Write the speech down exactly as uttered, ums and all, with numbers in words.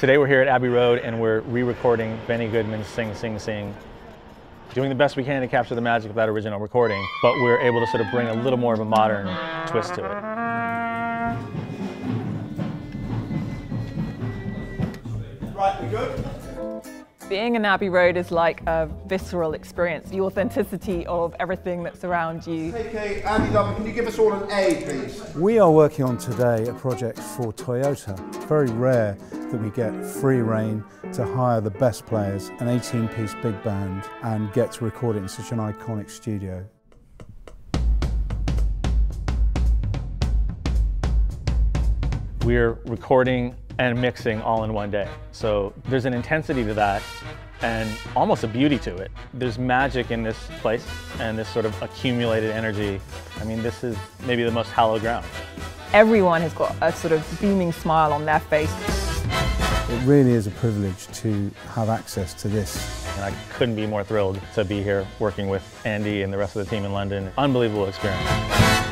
Today we're here at Abbey Road and we're re-recording Benny Goodman's Sing, Sing, Sing. Doing the best we can to capture the magic of that original recording, but we're able to sort of bring a little more of a modern twist to it. Right, we good? Being in Abbey Road is like a visceral experience, the authenticity of everything that's around you. Okay, Andy Dunn, can you give us all an A, please? We are working on today a project for Toyota. Very rare that we get free rein to hire the best players, an eighteen-piece big band, and get to record it in such an iconic studio. We're recording and mixing all in one day. So there's an intensity to that and almost a beauty to it. There's magic in this place and this sort of accumulated energy. I mean, this is maybe the most hallowed ground. Everyone has got a sort of beaming smile on their face. It really is a privilege to have access to this. And I couldn't be more thrilled to be here working with Andy and the rest of the team in London. Unbelievable experience.